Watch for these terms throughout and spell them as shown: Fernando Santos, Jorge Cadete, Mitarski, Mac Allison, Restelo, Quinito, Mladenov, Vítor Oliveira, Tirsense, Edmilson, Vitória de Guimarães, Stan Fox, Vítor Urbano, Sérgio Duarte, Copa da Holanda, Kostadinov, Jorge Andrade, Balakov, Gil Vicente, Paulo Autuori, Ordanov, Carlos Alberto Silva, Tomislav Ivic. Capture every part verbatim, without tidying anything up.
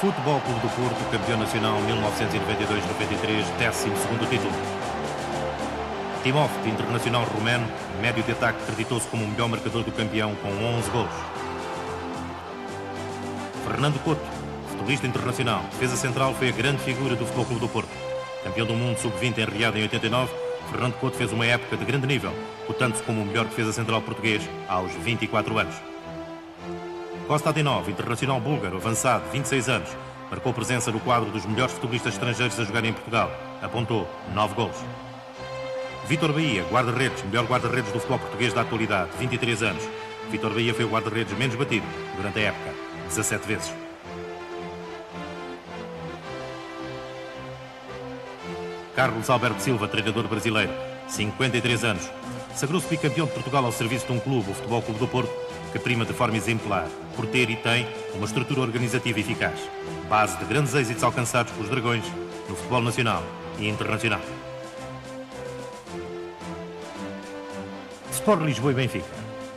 Futebol Clube do Porto, campeão nacional mil novecentos e noventa e dois noventa e três, décimo segundo título. Timofte, internacional romeno, médio de ataque, creditou-se como o melhor marcador do campeão com onze gols. Fernando Couto, futebolista internacional, defesa central, foi a grande figura do Futebol Clube do Porto. Campeão do mundo sub vinte em Riad em oitenta e nove, Fernando Couto fez uma época de grande nível, cotando-se como o melhor defesa central português aos vinte e quatro anos. Kostadinov, internacional búlgaro, avançado, vinte e seis anos, marcou presença no quadro dos melhores futebolistas estrangeiros a jogar em Portugal. Apontou nove gols. Vitor Bahia, guarda-redes, melhor guarda-redes do futebol português da atualidade, vinte e três anos. Vitor Bahia foi o guarda-redes menos batido durante a época, dezassete vezes. Carlos Alberto Silva, treinador brasileiro, cinquenta e três anos. Sagrou-se bicampeão de Portugal ao serviço de um clube, o Futebol Clube do Porto, que prima de forma exemplar por ter e tem uma estrutura organizativa eficaz, base de grandes êxitos alcançados pelos dragões no futebol nacional e internacional. Sport Lisboa e Benfica,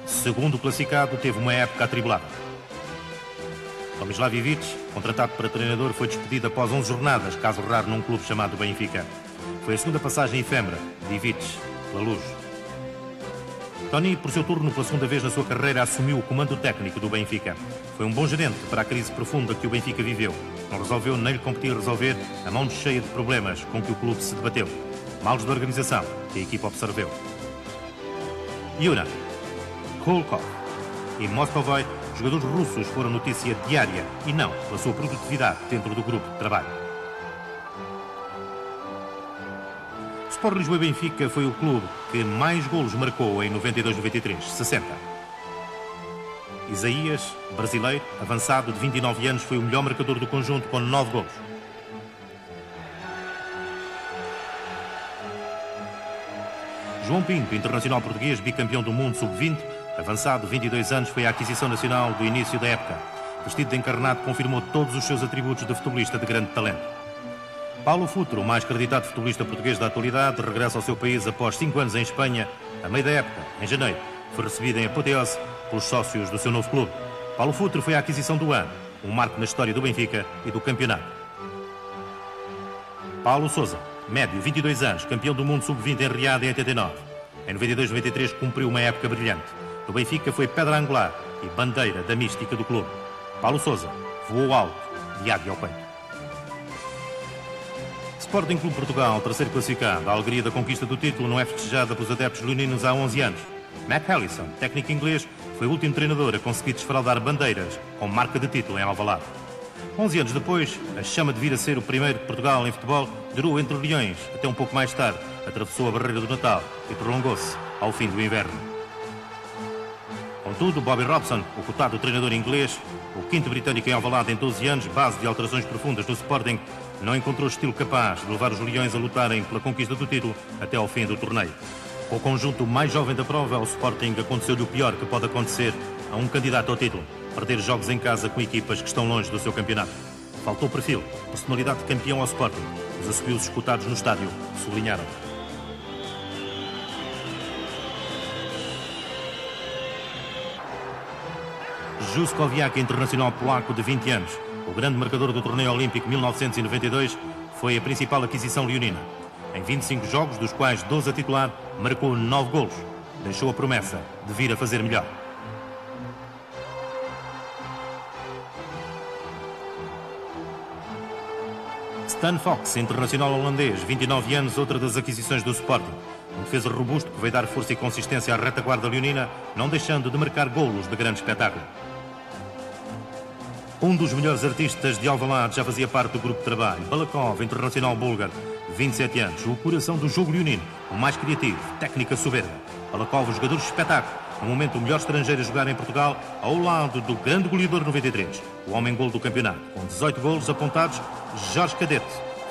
segundo classificado, teve uma época atribulada. Tomislav Ivic, contratado para treinador, foi despedido após onze jornadas, caso raro num clube chamado Benfica. Foi a segunda passagem efêmera de Ivic pela Luz. Tony, por seu turno, pela segunda vez na sua carreira, assumiu o comando técnico do Benfica. Foi um bom gerente para a crise profunda que o Benfica viveu. Não resolveu nem lhe competir resolver a mão cheia de problemas com que o clube se debateu. Males da organização que a equipa observou. Iurin, Kulkov e Moscovoi, jogadores russos, foram notícia diária e não pela sua produtividade dentro do grupo de trabalho. Sport Lisboa e Benfica foi o clube que mais golos marcou em noventa e dois noventa e três, sessenta. Isaías, brasileiro, avançado de vinte e nove anos, foi o melhor marcador do conjunto com nove golos. João Pinto, internacional português, bicampeão do mundo sub vinte, avançado de vinte e dois anos, foi a aquisição nacional do início da época. Vestido de encarnado, confirmou todos os seus atributos de futebolista de grande talento. Paulo Futre, o mais creditado futebolista português da atualidade, regressa ao seu país após cinco anos em Espanha. A meio da época, em janeiro, foi recebido em apoteose pelos sócios do seu novo clube. Paulo Futre foi a aquisição do ano, um marco na história do Benfica e do campeonato. Paulo Sousa, médio, vinte e dois anos, campeão do mundo sub vinte em Riad em oitenta e nove. Em noventa e dois noventa e três cumpriu uma época brilhante. Do Benfica foi pedra angular e bandeira da mística do clube. Paulo Sousa voou alto de águia ao peito. Sporting Clube Portugal, terceiro classificado. A alegria da conquista do título não é festejada pelos adeptos leoninos há onze anos. Mac Allison, técnico inglês, foi o último treinador a conseguir desfraldar bandeiras com marca de título em Alvalade. onze anos depois, a chama de vir a ser o primeiro de Portugal em futebol durou entre leões até um pouco mais tarde, atravessou a barreira do Natal e prolongou-se ao fim do inverno. Contudo, Bobby Robson, o cotado treinador inglês, o quinto britânico em Alvalade em doze anos, base de alterações profundas no Sporting, não encontrou estilo capaz de levar os leões a lutarem pela conquista do título até ao fim do torneio. Com o conjunto mais jovem da prova, ao Sporting aconteceu-lhe o pior que pode acontecer a um candidato ao título: perder jogos em casa com equipas que estão longe do seu campeonato. Faltou perfil, personalidade de campeão ao Sporting. Os assobios escutados no estádio sublinharam. Juskowiak, internacional polaco de vinte anos, o grande marcador do torneio olímpico mil novecentos e noventa e dois, foi a principal aquisição leonina. Em vinte e cinco jogos, dos quais doze a titular, marcou nove golos. Deixou a promessa de vir a fazer melhor. Stan Fox, internacional holandês, vinte e nove anos, outra das aquisições do Sporting. Um defesa robusto que veio dar força e consistência à retaguarda leonina, não deixando de marcar golos de grande espetáculo. Um dos melhores artistas de Alvalade já fazia parte do grupo de trabalho. Balakov, internacional búlgaro, vinte e sete anos, o coração do jogo leonino, o mais criativo, técnica soberba. Balakov, jogador de espetáculo, no momento o melhor estrangeiro a jogar em Portugal, ao lado do grande goleador noventa e três, o homem-golo do campeonato. Com dezoito golos apontados, Jorge Cadete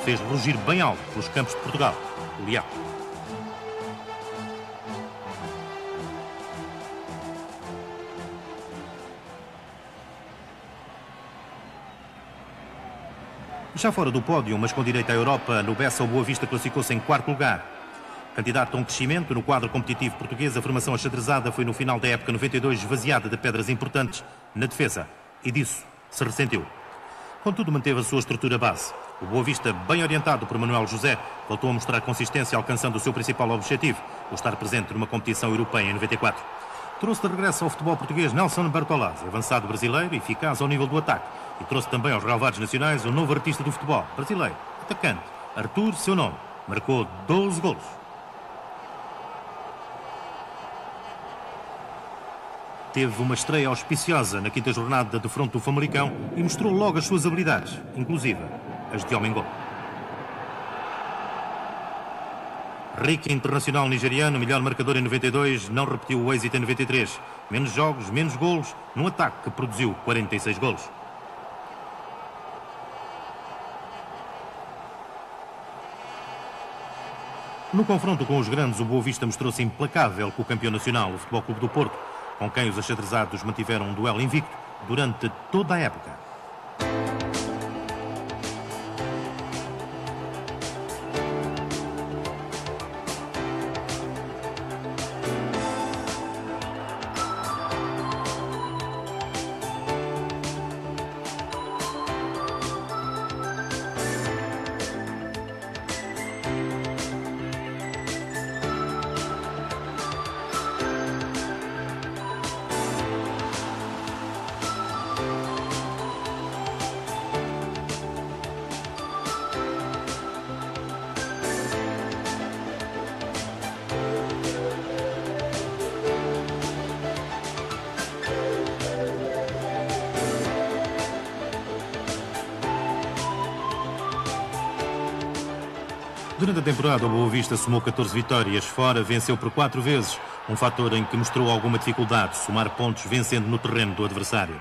fez rugir bem alto pelos campos de Portugal, o Leão. Já fora do pódio, mas com direito à Europa, no Bessa, o Boa Vista classificou-se em quarto lugar. Candidato a um crescimento no quadro competitivo português, a formação achadrezada foi no final da época noventa e dois esvaziada de pedras importantes na defesa, e disso se ressentiu. contudo manteve a sua estrutura base. O Boa Vista, bem orientado por Manuel José, voltou a mostrar consistência alcançando o seu principal objetivo, o estar presente numa competição europeia em noventa e quatro. Trouxe de regresso ao futebol português Nelson Bartolazzi, avançado brasileiro e eficaz ao nível do ataque, e trouxe também aos relevados nacionais um novo artista do futebol, brasileiro, atacante, Arthur, seu nome, marcou doze golos. Teve uma estreia auspiciosa na quinta jornada de fronte do Famalicão e mostrou logo as suas habilidades, inclusive as de homem-gol. Rick, internacional nigeriano, melhor marcador em noventa e dois, não repetiu o êxito em noventa e três. Menos jogos, menos golos, num ataque que produziu quarenta e seis golos. No confronto com os grandes, o Boa Vista mostrou-se implacável com o campeão nacional, o Futebol Clube do Porto, com quem os achadrezados mantiveram um duelo invicto durante toda a época. Durante a temporada, o Boa Vista somou catorze vitórias fora, venceu por quatro vezes, um fator em que mostrou alguma dificuldade, somar pontos vencendo no terreno do adversário.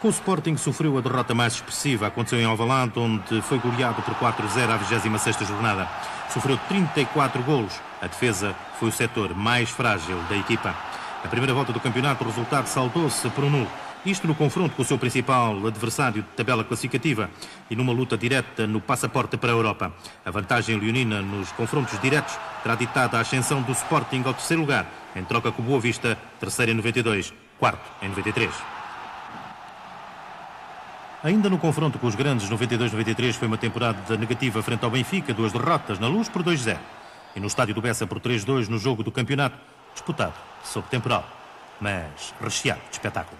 Com o Sporting sofreu a derrota mais expressiva, aconteceu em Alvalade, onde foi goleado por quatro a zero à vigésima sexta jornada. Sofreu trinta e quatro golos, a defesa foi o setor mais frágil da equipa. Na primeira volta do campeonato, o resultado saldou-se por um nulo. Isto no confronto com o seu principal adversário de tabela classificativa e numa luta direta no passaporte para a Europa. A vantagem leonina nos confrontos diretos terá ditado a ascensão do Sporting ao terceiro lugar, em troca com o Boa Vista, terceiro em noventa e dois, quarto em noventa e três. Ainda no confronto com os grandes, noventa e dois noventa e três foi uma temporada negativa frente ao Benfica, duas derrotas na Luz por dois a zero. E no estádio do Bessa por três a dois no jogo do campeonato, disputado sob temporal, mas recheado de espetáculo.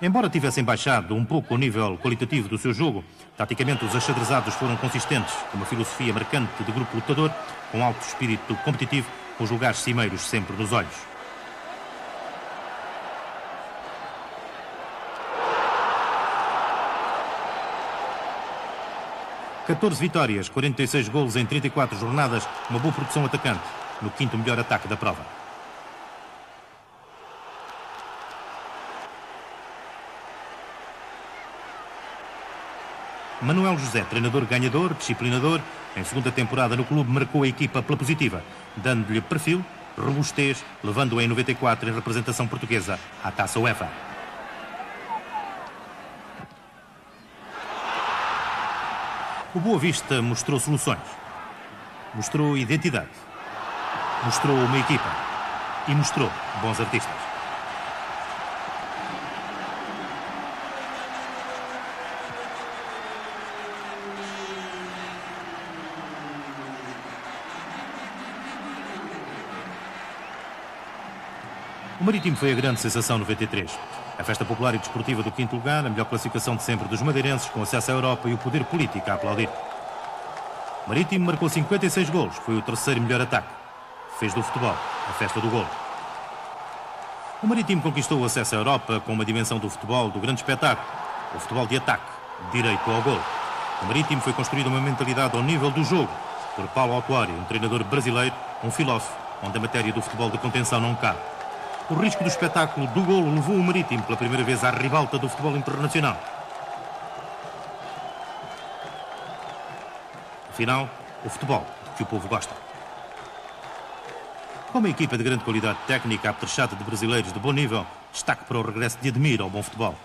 Embora tivessem baixado um pouco o nível qualitativo do seu jogo, taticamente os achadrezados foram consistentes, com uma filosofia marcante de grupo lutador, com alto espírito competitivo, com os lugares cimeiros sempre nos olhos. catorze vitórias, quarenta e seis golos em trinta e quatro jornadas, uma boa produção atacante, no quinto melhor ataque da prova. Manuel José, treinador ganhador, disciplinador, em segunda temporada no clube marcou a equipa pela positiva, dando-lhe perfil, robustez, levando-a em noventa e quatro em representação portuguesa à Taça UEFA. O Boa Vista mostrou soluções, mostrou identidade, mostrou uma equipa e mostrou bons artistas. O Marítimo foi a grande sensação noventa e três. A festa popular e desportiva do quinto lugar, a melhor classificação de sempre dos madeirenses, com acesso à Europa e o poder político a aplaudir. O Marítimo marcou cinquenta e seis golos, foi o terceiro melhor ataque. Fez do futebol a festa do golo. O Marítimo conquistou o acesso à Europa com uma dimensão do futebol do grande espetáculo, o futebol de ataque, direito ao golo. O Marítimo foi construído uma mentalidade ao nível do jogo, por Paulo Autuori, um treinador brasileiro, um filósofo, onde a matéria do futebol de contenção não cabe. O risco do espetáculo do golo levou o Marítimo pela primeira vez à ribalta do futebol internacional. Afinal, o futebol de que o povo gosta. Com uma equipa de grande qualidade técnica, apetrechada de brasileiros de bom nível, destaque para o regresso de Ademir ao bom futebol.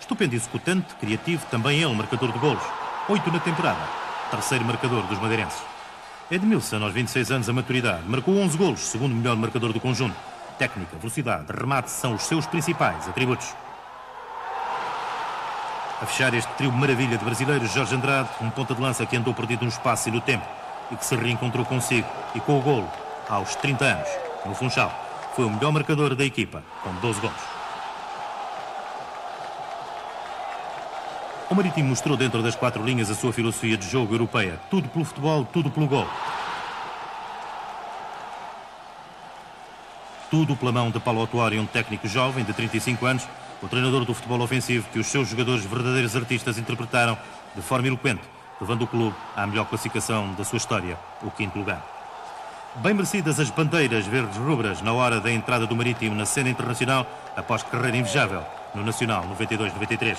Estupendo executante, criativo, também ele marcador de golos. Oito na temporada, terceiro marcador dos madeirenses. Edmilson, aos vinte e seis anos, a maturidade, marcou onze golos, segundo melhor marcador do conjunto. Técnica, velocidade, remate são os seus principais atributos. A fechar este trio maravilha de brasileiros, Jorge Andrade, um ponta de lança que andou perdido no espaço e no tempo e que se reencontrou consigo e com o golo aos trinta anos, no Funchal. Foi o melhor marcador da equipa, com doze golos. O Marítimo mostrou dentro das quatro linhas a sua filosofia de jogo europeia. Tudo pelo futebol, tudo pelo gol. Tudo pela mão de Paulo Autuori, um técnico jovem de trinta e cinco anos, o treinador do futebol ofensivo que os seus jogadores, verdadeiros artistas, interpretaram de forma eloquente, levando o clube à melhor classificação da sua história, o quinto lugar. Bem merecidas as bandeiras verdes-rubras na hora da entrada do Marítimo na cena internacional, após carreira invejável no Nacional noventa e dois noventa e três.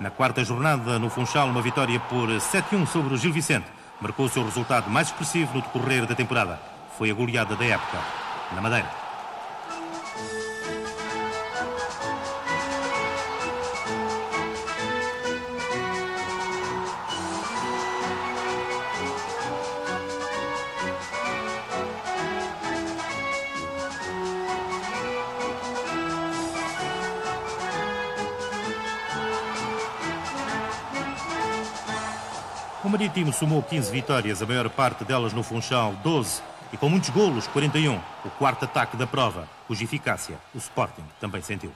Na quarta jornada, no Funchal, uma vitória por sete a um sobre o Gil Vicente. Marcou o seu resultado mais expressivo no decorrer da temporada. Foi a goleada da época, na Madeira. O Marítimo somou quinze vitórias, a maior parte delas no Funchal, doze, e com muitos golos, quarenta e um, o quarto ataque da prova, cuja eficácia o Sporting também sentiu.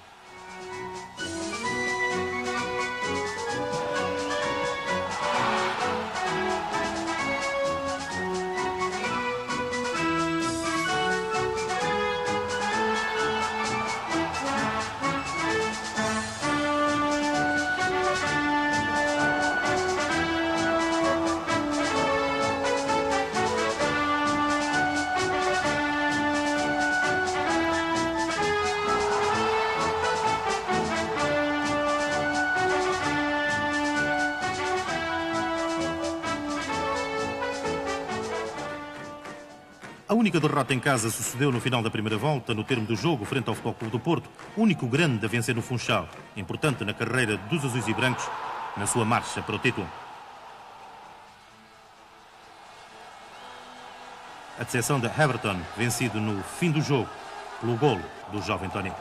A única derrota em casa sucedeu no final da primeira volta, no termo do jogo, frente ao Futebol Clube do Porto, único grande a vencer no Funchal, importante na carreira dos azuis e brancos, na sua marcha para o título. A decepção de Everton, vencido no fim do jogo, pelo golo do jovem Tony.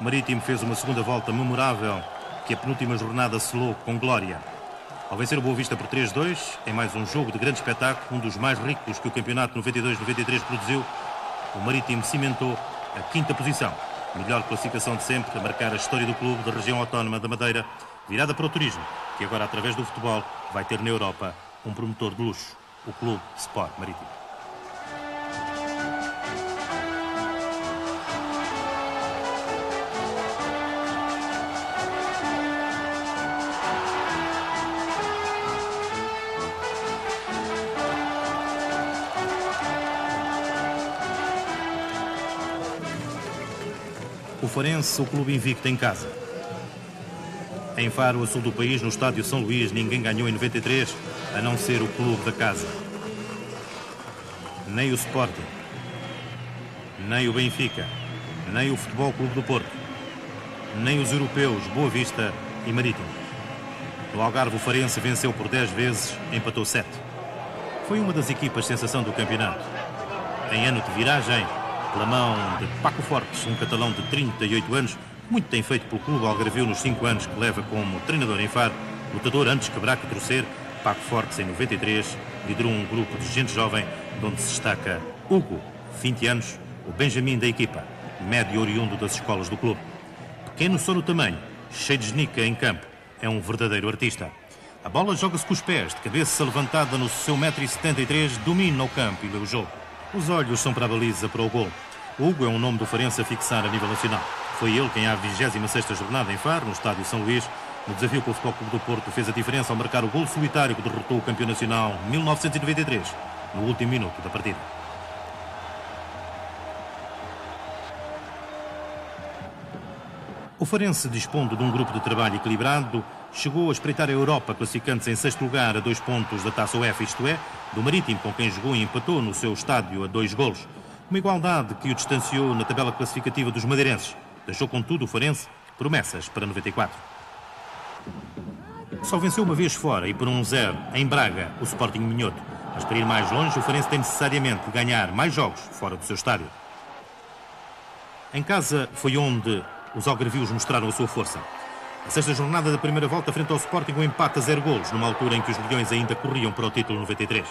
O Marítimo fez uma segunda volta memorável, que a penúltima jornada selou com glória. Ao vencer o Boa Vista por três a dois, em mais um jogo de grande espetáculo, um dos mais ricos que o campeonato noventa e dois noventa e três produziu, o Marítimo cimentou a quinta posição. Melhor classificação de sempre a marcar a história do clube da região autónoma da Madeira, virada para o turismo, que agora, através do futebol, vai ter na Europa um promotor de luxo, o Clube Sport Marítimo. O Farense, o clube invicto em casa. Em Faro, a sul do país, no estádio São Luís, ninguém ganhou em noventa e três, a não ser o clube da casa. Nem o Sporting, nem o Benfica, nem o Futebol Clube do Porto, nem os europeus Boa Vista e Marítimo. No Algarve, o Farense venceu por dez vezes, empatou sete. Foi uma das equipas sensação do campeonato. Em ano de viragem, pela mão de Paco Fortes, um catalão de trinta e oito anos, muito tem feito pelo clube algarvio nos cinco anos que leva como treinador em Faro. Lutador antes de quebrar que torcer, Paco Fortes em noventa e três liderou um grupo de gente jovem, de onde se destaca Hugo, vinte anos, o Benjamin da equipa, médio oriundo das escolas do clube. Pequeno só no tamanho, cheio de genica em campo, é um verdadeiro artista. A bola joga-se com os pés, de cabeça levantada no seu um metro e setenta e três, domina o campo e vê o jogo. Os olhos são para a baliza, para o gol. Hugo é um nome do Farense a fixar a nível nacional. Foi ele quem, à vigésima sexta jornada em Faro, no estádio São Luís, no desafio com o Futebol Clube do Porto, fez a diferença ao marcar o gol solitário que derrotou o campeão nacional mil novecentos e noventa e três, no último minuto da partida. O O Farense, dispondo de um grupo de trabalho equilibrado, chegou a espreitar a Europa, classificando-se em sexto lugar a dois pontos da Taça UEFA, isto é, do Marítimo, com quem jogou e empatou no seu estádio a dois golos. Uma igualdade que o distanciou na tabela classificativa dos madeirenses. Deixou, contudo, o Farense promessas para noventa e quatro. Só venceu uma vez fora e por um zero, em Braga, o Sporting Minhoto. Mas para ir mais longe, o Farense tem necessariamente de ganhar mais jogos fora do seu estádio. Em casa foi onde os algarvios mostraram a sua força. A sexta jornada da primeira volta frente ao Sporting, um empate a zero golos, numa altura em que os leões ainda corriam para o título noventa e três.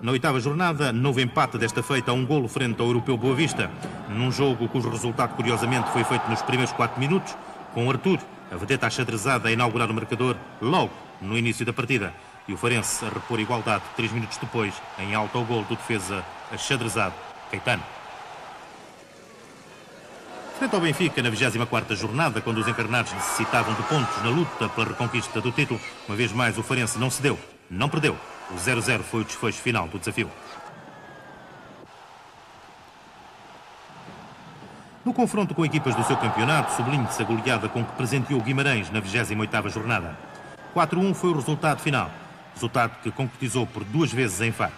Na oitava jornada, novo empate, desta feita a um golo frente ao europeu Boa Vista, num jogo cujo resultado, curiosamente, foi feito nos primeiros quatro minutos, com o Arthur, a vedeta achadrezada, a inaugurar o marcador logo no início da partida. E o Farense a repor a igualdade três minutos depois, em alto ao golo do defesa achadrezado, Caetano. Frente ao Benfica, na vigésima quarta jornada, quando os encarnados necessitavam de pontos na luta pela reconquista do título, uma vez mais o Farense não cedeu, não perdeu. O zero zero foi o desfecho final do desafio. No confronto com equipas do seu campeonato, sublinhe-se a goleada com que presenteou Guimarães na vigésima oitava jornada. quatro a um foi o resultado final, resultado que concretizou por duas vezes em Faro.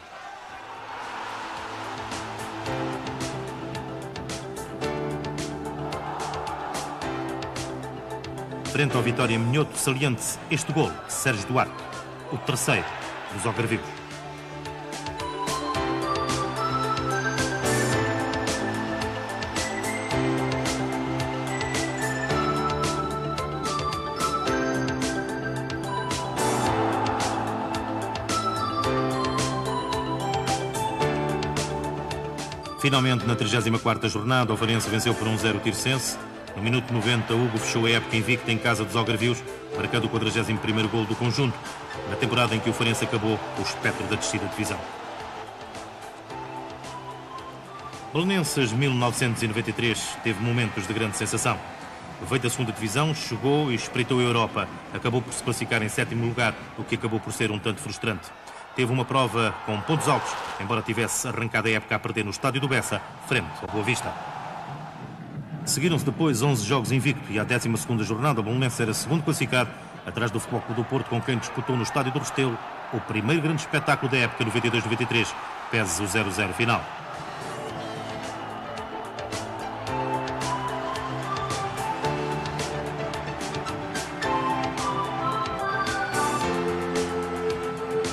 Frente ao Vitória Minhoto, saliente-se este golo de Sérgio Duarte, o terceiro dos algarvios. Finalmente, na trigésima quarta jornada, o Farense venceu por um zero o Tirsense. No minuto noventa, Hugo fechou a época invicta em casa dos algarvios, marcando o quadragésimo primeiro golo do conjunto, na temporada em que o Farense acabou o espectro da descida de divisão. Belenenses, mil novecentos e noventa e três, teve momentos de grande sensação. Veio da segunda divisão, chegou e espreitou a Europa. Acabou por se classificar em sétimo lugar, o que acabou por ser um tanto frustrante. Teve uma prova com pontos altos, embora tivesse arrancado a época a perder no estádio do Bessa, frente ao Boa Vista. Seguiram-se depois onze jogos invicto e à décima segunda jornada o Belenenses era segundo classificado, atrás do Futebol Clube do Porto, com quem disputou no estádio do Restelo o primeiro grande espetáculo da época noventa e dois noventa e três, pese o zero zero final.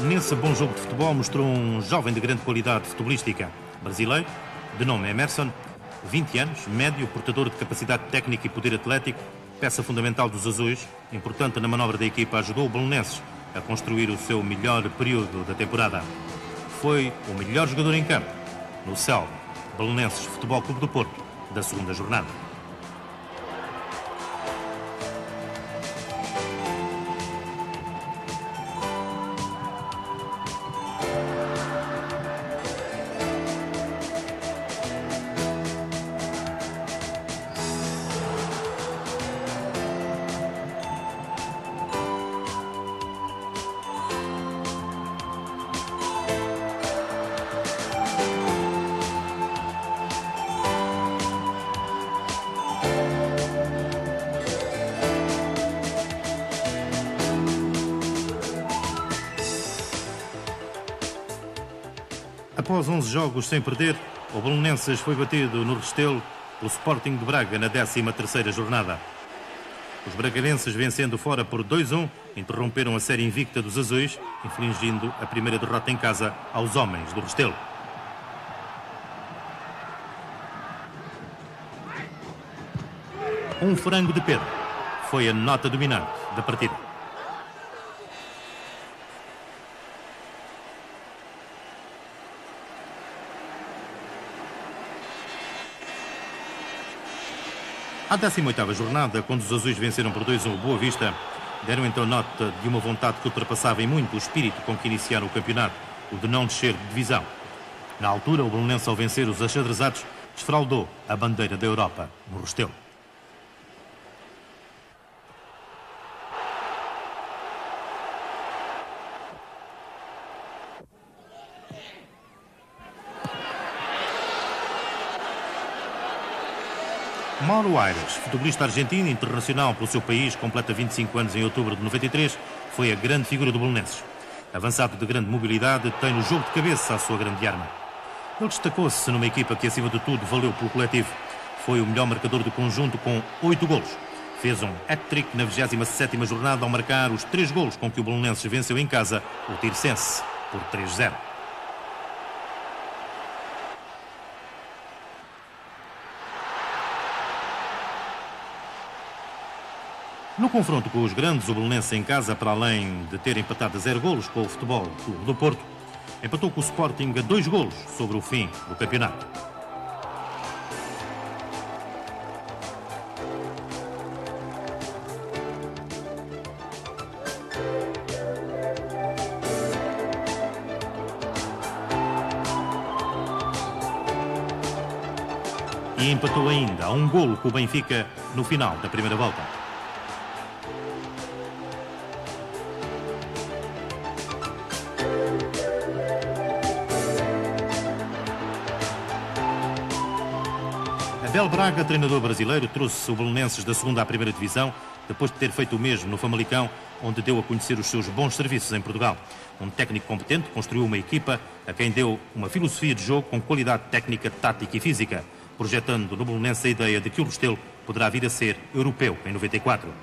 Nesse bom jogo de futebol mostrou um jovem de grande qualidade futebolística, brasileiro, de nome Emerson, vinte anos, médio, portador de capacidade técnica e poder atlético, peça fundamental dos azuis, importante na manobra da equipa, ajudou o Belenenses a construir o seu melhor período da temporada. Foi o melhor jogador em campo no céu Belenenses Futebol Clube do Porto da segunda jornada. Após onze jogos sem perder, o Belenenses foi batido no Restelo pelo Sporting de Braga na décima terceira jornada. Os bragarenses, vencendo fora por dois a um, interromperam a série invicta dos azuis, infligindo a primeira derrota em casa aos homens do Restelo. Um frango de Pedro foi a nota dominante da partida. À décima oitava jornada, quando os azuis venceram por dois a um o Boa Vista, deram então nota de uma vontade que ultrapassava em muito o espírito com que iniciaram o campeonato, o de não descer de divisão. Na altura, o Belenenses, ao vencer os achadrezados, desfraudou a bandeira da Europa no Restelo. Mauro Aires, futebolista argentino, internacional pelo seu país, completa vinte e cinco anos em outubro de noventa e três, foi a grande figura do Belenenses. Avançado de grande mobilidade, tem no jogo de cabeça a sua grande arma. Ele destacou-se numa equipa que, acima de tudo, valeu pelo coletivo. Foi o melhor marcador do conjunto com oito golos. Fez um hat-trick na vigésima sétima jornada ao marcar os três golos com que o Belenenses venceu em casa o Tirsense por três a zero. No confronto com os grandes, o Belenenses em casa, para além de ter empatado a zero golos com o Futebol Clube do Porto, empatou com o Sporting a dois golos sobre o fim do campeonato. E empatou ainda a um golo com o Benfica no final da primeira volta. Abel Braga, treinador brasileiro, trouxe o Belenenses da segunda à primeira divisão, depois de ter feito o mesmo no Famalicão, onde deu a conhecer os seus bons serviços em Portugal. Um técnico competente construiu uma equipa a quem deu uma filosofia de jogo com qualidade técnica, tática e física, projetando no Belenenses a ideia de que o Restelo poderá vir a ser europeu em noventa e quatro.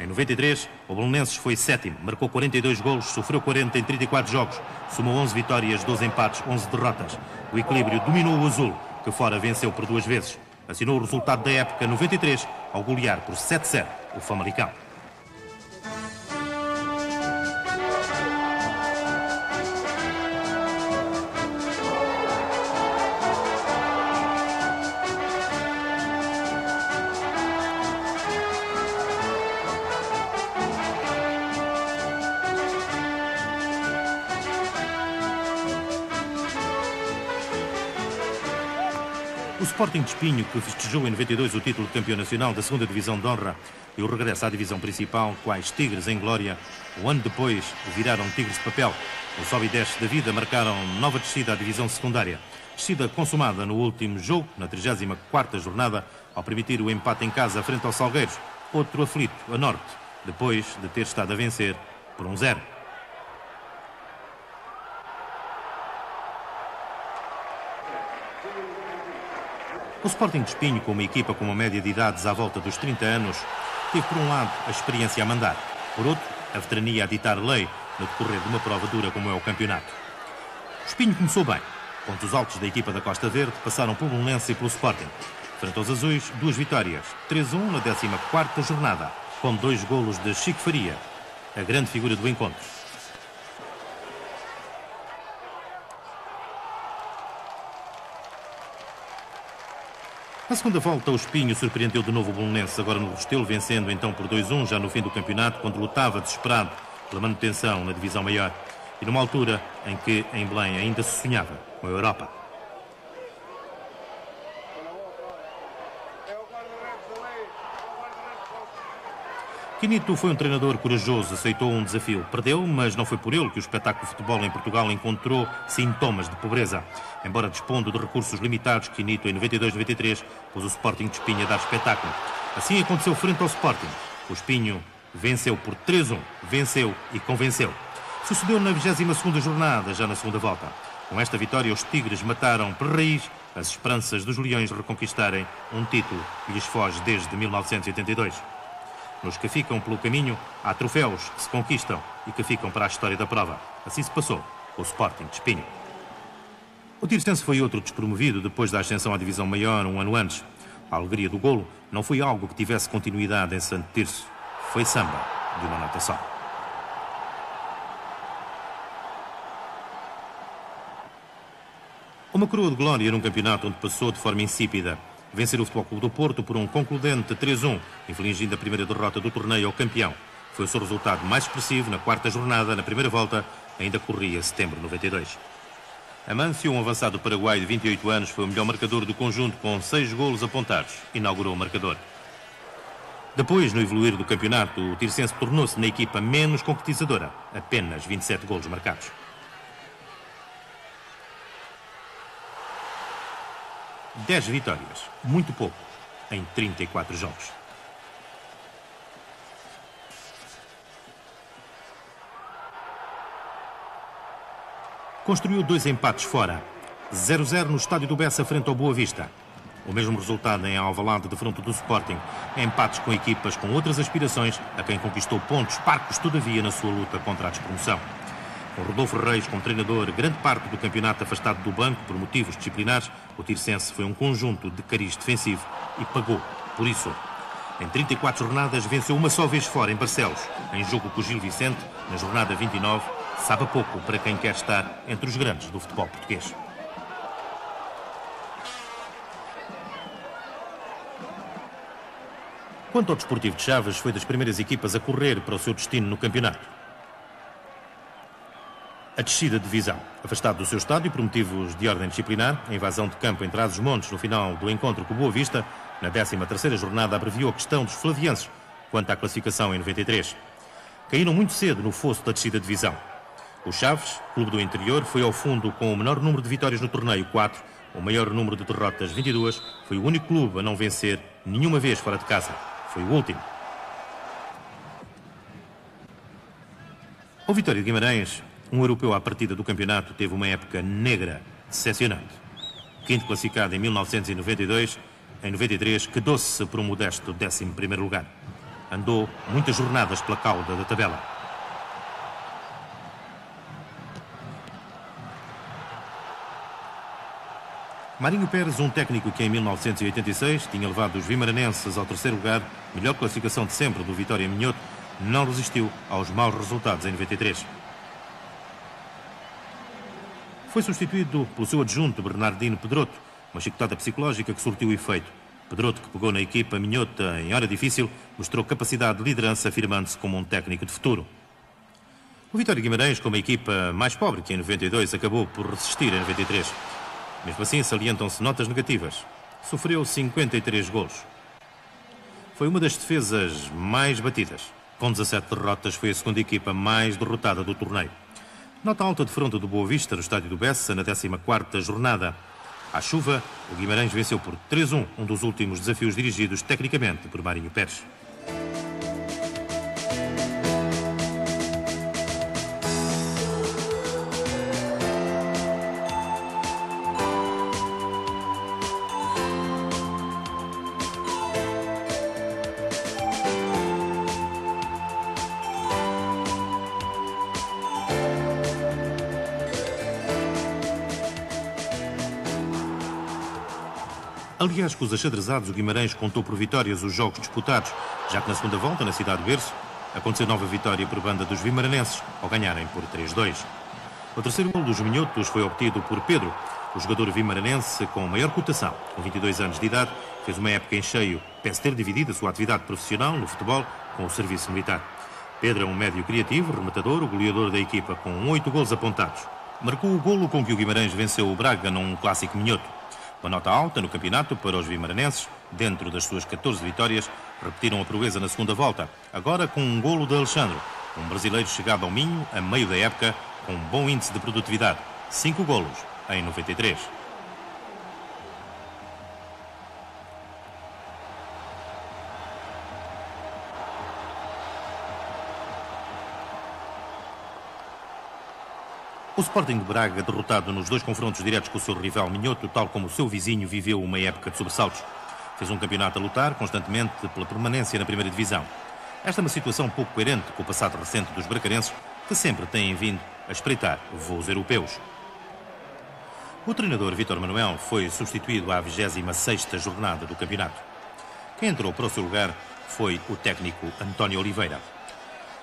Em noventa e três, o Belenenses foi sétimo, marcou quarenta e dois golos, sofreu quarenta em trinta e quatro jogos, somou onze vitórias, doze empates, onze derrotas. O equilíbrio dominou o azul, que fora venceu por duas vezes. Assinou o resultado da época noventa e três ao golear por sete a zero o Famalicão. O Sporting de Espinho, que festejou em noventa e dois o título de campeão nacional da segunda Divisão de Honra e o regresso à divisão principal, quais Tigres em glória, um ano depois viraram Tigres de papel. O sobe e desce da vida marcaram nova descida à divisão secundária. Descida consumada no último jogo, na trigésima quarta jornada, ao permitir o empate em casa frente ao Salgueiros, outro aflito a norte, depois de ter estado a vencer por um zero. O Sporting de Espinho, com uma equipa com uma média de idades à volta dos trinta anos, teve por um lado a experiência a mandar, por outro, a veterania a ditar lei no decorrer de uma prova dura como é o campeonato. O Espinho começou bem. Pontos altos da equipa da Costa Verde passaram pelo Belenenses e pelo Sporting. Frente aos azuis, duas vitórias, três a um na décima quarta jornada, com dois golos de Chico Faria, a grande figura do encontro. Na segunda volta, o Espinho surpreendeu de novo o Belenenses, agora no Restelo, vencendo então por dois a um, já no fim do campeonato, quando lutava desesperado pela manutenção na divisão maior, e numa altura em que em Belém ainda se sonhava com a Europa. Quinito foi um treinador corajoso, aceitou um desafio. Perdeu, mas não foi por ele que o espetáculo de futebol em Portugal encontrou sintomas de pobreza. Embora dispondo de recursos limitados, Quinito em noventa e dois noventa e três pôs o Sporting de Espinho a dar espetáculo. Assim aconteceu frente ao Sporting. O Espinho venceu por três a um, venceu e convenceu. Sucedeu na vigésima segunda jornada, já na segunda volta. Com esta vitória, os Tigres mataram por raiz as esperanças dos Leões de reconquistarem um título que lhes foge desde mil novecentos e oitenta e dois. Nos que ficam pelo caminho, há troféus que se conquistam e que ficam para a história da prova. Assim se passou o Sporting de Espinho. O Tirsense foi outro despromovido depois da ascensão à divisão maior um ano antes. A alegria do golo não foi algo que tivesse continuidade em Santo Tirso. Foi samba de uma nota só. Uma coroa de glória num campeonato onde passou de forma insípida. Vencer o Futebol Clube do Porto por um concludente três a um, infligindo a primeira derrota do torneio ao campeão. Foi o seu resultado mais expressivo na quarta jornada, na primeira volta, ainda corria setembro de noventa e dois. Amâncio, um avançado paraguaio de vinte e oito anos, foi o melhor marcador do conjunto com seis golos apontados. Inaugurou o marcador. Depois, no evoluir do campeonato, o Tirsense tornou-se na equipa menos concretizadora, apenas vinte e sete golos marcados. dez vitórias, muito pouco, em trinta e quatro jogos. Construiu dois empates fora, zero a zero no estádio do Bessa frente ao Boa Vista. O mesmo resultado em Alvalade de frente do Sporting. Empates com equipas com outras aspirações, a quem conquistou pontos parcos todavia na sua luta contra a despromoção. Com Rodolfo Reis como treinador, grande parte do campeonato afastado do banco por motivos disciplinares, o Tirsense foi um conjunto de cariz defensivo e pagou por isso. Em trinta e quatro jornadas venceu uma só vez fora em Barcelos, em jogo com o Gil Vicente, na jornada vinte e nove, sabe a pouco para quem quer estar entre os grandes do futebol português. Quanto ao Desportivo de Chaves, foi das primeiras equipas a correr para o seu destino no campeonato. A descida de divisão. Afastado do seu estádio por motivos de ordem disciplinar, a invasão de campo em Trás-os-Montes no final do encontro com o Boa Vista, na décima terceira jornada abreviou a questão dos flavienses quanto à classificação em noventa e três. Caíram muito cedo no fosso da descida de divisão. O Chaves, clube do interior, foi ao fundo com o menor número de vitórias no torneio, quatro, o maior número de derrotas, vinte e duas, foi o único clube a não vencer nenhuma vez fora de casa. Foi o último. O Vitória de Guimarães, um europeu à partida do campeonato, teve uma época negra, decepcionante. Quinto classificado em mil novecentos e noventa e dois, em noventa e três, quedou-se por um modesto décimo primeiro lugar. Andou muitas jornadas pela cauda da tabela. Marinho Pérez, um técnico que em mil novecentos e oitenta e seis tinha levado os vimaranenses ao terceiro lugar, melhor classificação de sempre do Vitória Minhoto, não resistiu aos maus resultados em noventa e três. Foi substituído pelo seu adjunto Bernardino Pedroto, uma chicotada psicológica que surtiu efeito. Pedroto, que pegou na equipa minhota em hora difícil, mostrou capacidade de liderança, afirmando-se como um técnico de futuro. O Vitória Guimarães, como a equipa mais pobre que em noventa e dois, acabou por resistir em noventa e três. Mesmo assim, salientam-se notas negativas. Sofreu cinquenta e três golos. Foi uma das defesas mais batidas. Com dezassete derrotas, foi a segunda equipa mais derrotada do torneio. Nota alta de fronte do Boa Vista, no estádio do Bessa, na décima quarta jornada. À chuva, o Guimarães venceu por três a um, um dos últimos desafios dirigidos tecnicamente por Marinho Pérez. Aliás, com os achadrezados, o Guimarães contou por vitórias os jogos disputados, já que na segunda volta, na cidade do Berço, aconteceu nova vitória por banda dos vimaranenses, ao ganharem por três a dois. O terceiro gol dos minhotos foi obtido por Pedro, o jogador vimaranense com maior cotação. Com vinte e dois anos de idade, fez uma época em cheio, pensa ter dividido a sua atividade profissional no futebol com o serviço militar. Pedro é um médio criativo, rematador, o goleador da equipa, com oito golos apontados. Marcou o golo com que o Guimarães venceu o Braga num clássico minhoto. Uma nota alta no campeonato para os vimaranenses, dentro das suas catorze vitórias, repetiram a proeza na segunda volta, agora com um golo de Alexandre, um brasileiro chegado ao Minho a meio da época, com um bom índice de produtividade, cinco golos em noventa e três. O Sporting de Braga, derrotado nos dois confrontos diretos com o seu rival minhoto, tal como o seu vizinho, viveu uma época de sobressaltos. Fez um campeonato a lutar constantemente pela permanência na primeira divisão. Esta é uma situação pouco coerente com o passado recente dos bracarenses, que sempre têm vindo a espreitar voos europeus. O treinador Vítor Manuel foi substituído à vigésima sexta jornada do campeonato. Quem entrou para o seu lugar foi o técnico António Oliveira.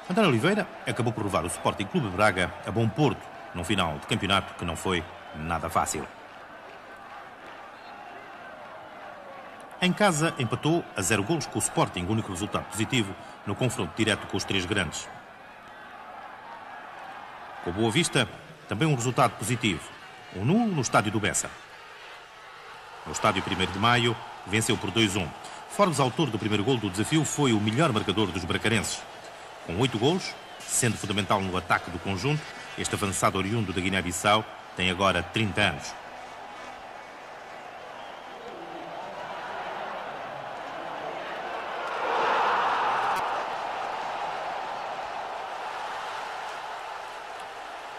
António Oliveira acabou por levar o Sporting Clube de Braga a bom porto, num final de campeonato que não foi nada fácil. Em casa, empatou a zero golos com o Sporting, o único resultado positivo no confronto direto com os três grandes. Com o Boa Vista, também um resultado positivo, um nulo no estádio do Bessa. No estádio primeiro de maio, venceu por dois a um. Forbes, autor do primeiro golo do desafio, foi o melhor marcador dos bracarenses. Com oito golos, sendo fundamental no ataque do conjunto, este avançado oriundo da Guiné-Bissau tem agora trinta anos.